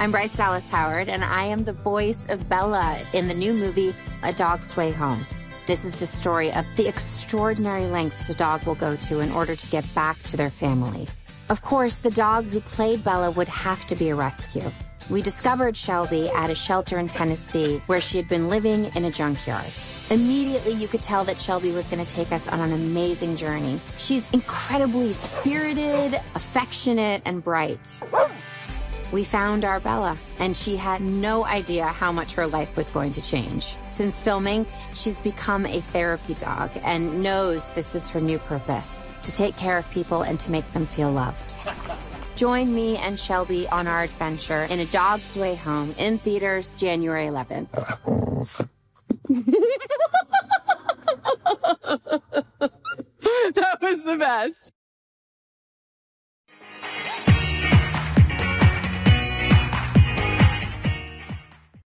I'm Bryce Dallas Howard, and I am the voice of Bella in the new movie, A Dog's Way Home. This is the story of the extraordinary lengths a dog will go to in order to get back to their family. Of course, the dog who played Bella would have to be a rescue. We discovered Shelby at a shelter in Tennessee where she had been living in a junkyard. Immediately, you could tell that Shelby was going to take us on an amazing journey. She's incredibly spirited, affectionate, and bright. We found our Bella, and she had no idea how much her life was going to change. Since filming, she's become a therapy dog and knows this is her new purpose, to take care of people and to make them feel loved. Join me and Shelby on our adventure in A Dog's Way Home in theaters January 11th. That was the best.